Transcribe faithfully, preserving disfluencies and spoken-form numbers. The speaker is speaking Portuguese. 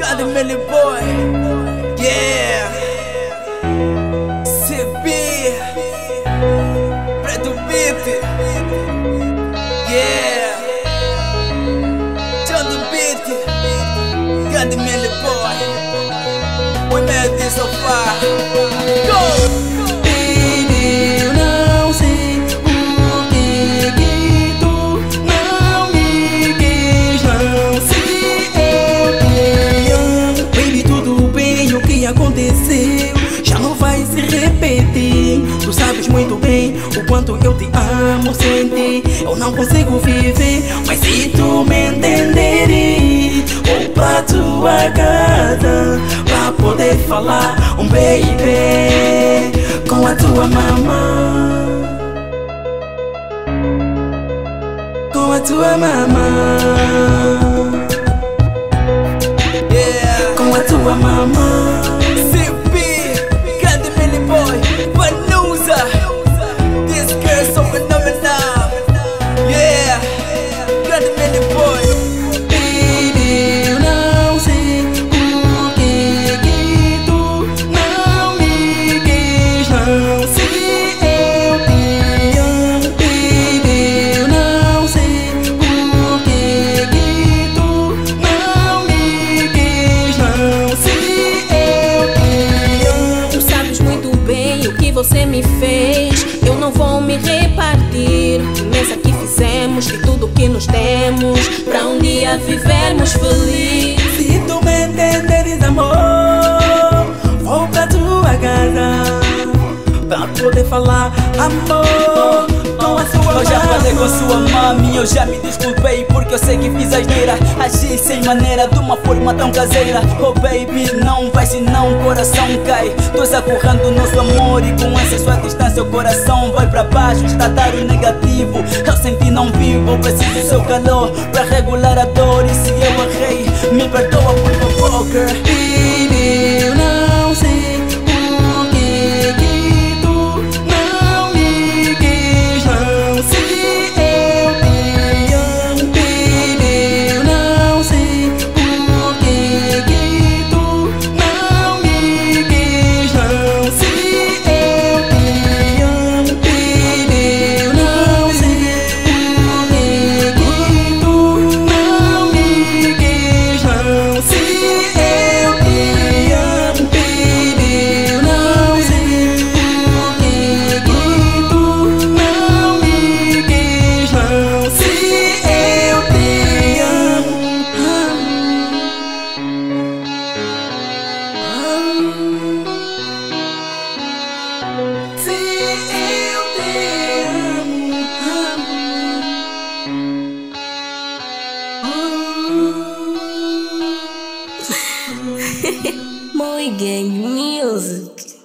Got a mini boy, yeah. C B, Preto Beat, yeah. John do Beat, got a mini boy. We made this so far. Go. Já não vai se repetir. Tu sabes muito bem o quanto eu te amo. Sem ti eu não consigo viver. Mas se tu me entenderes, vou pra tua casa pra poder falar um baby com a tua mamã, com a tua mamã, yeah. Com a tua mamã. Você me fez, eu não vou me repartir. Nessa que fizemos, de tudo que nos demos, pra um dia vivermos feliz. Se tu me entenderes, amor, vou pra tua casa pra poder falar amor com a sua mãe. Eu já falei com a sua mami, eu já me desculpei, porque eu sei que fiz asneira, agi sem maneira, de uma forma tão caseira. Oh baby, não vai senão o coração cai. Tô sacurrando nosso amor e com essa sua distância o coração vai pra baixo, estatar o negativo. Eu senti, não vivo, preciso do seu calor pra regular a dor. E se eu errei, me perdoa por favor, girl. Moi Gang Music.